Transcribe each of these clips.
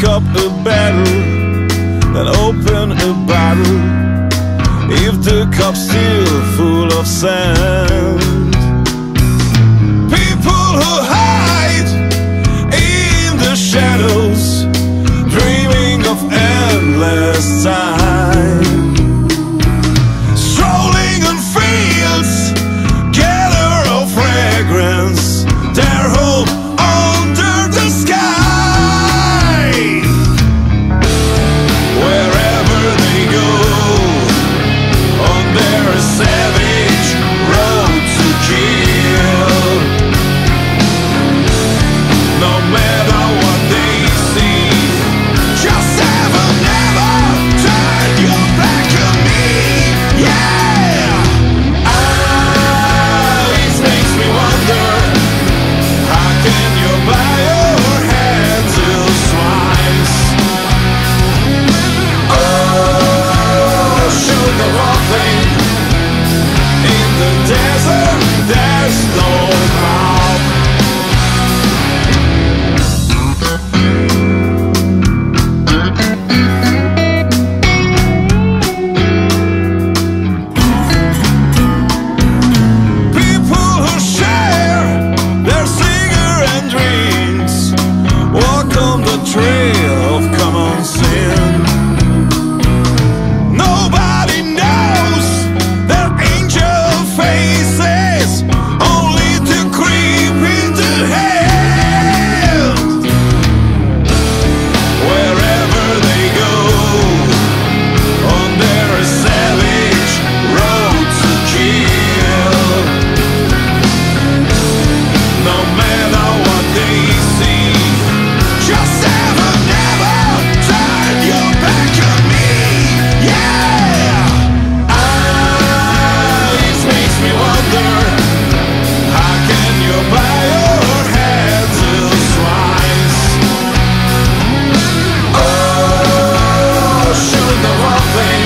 pick up a barrel and open a bottle. If the cup's still full of sand, people who hide in the shadows, dreaming of endless time, strolling on fields, gather of fragrance, their home under the sky. Wherever they go on their savage road to kill, no matter what they see, just ever never turn your back on me. Yeah, it makes me wonder, how can you buy your head till smiles? Oh, shoot the wrong thing. In the desert there's no mouth. People who share their cigar and drinks walk on the trail of common sin. Nobody knows their angel faces, only to creep into hell. Wherever they go on their savage road to kill, no matter what they see, just ever never turn your back on me. Yeah, it makes me wonder, how can you buy your head till smiles? Oh, shoot the wrong thing.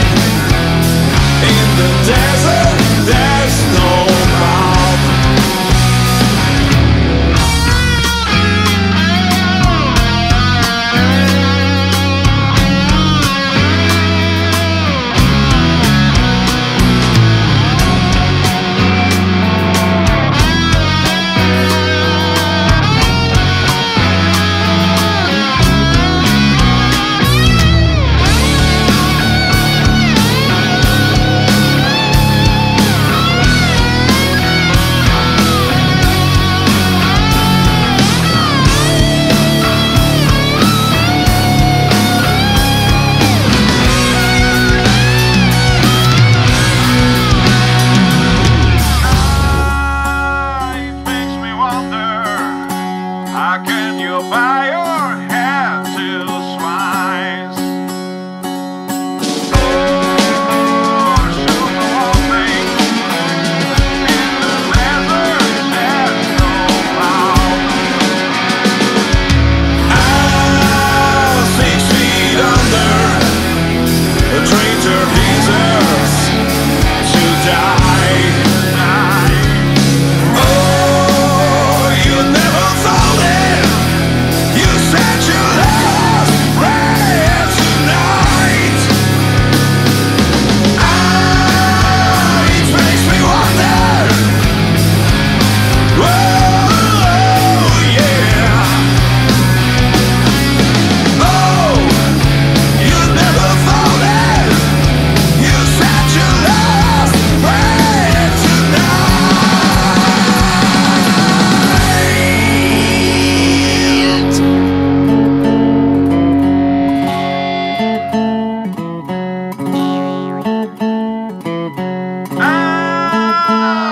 In the desert there's no mouth. It makes me wonder, how can you buy your head till swines? Oh, shoot the whole thing. In the desert there's no mouth. 6 feet under, a traitor deserves to die. Oh, you never sold it. You said you lost right tonight. It makes me wonder. Oh, yeah. Oh, you never found it. You said you lost right tonight.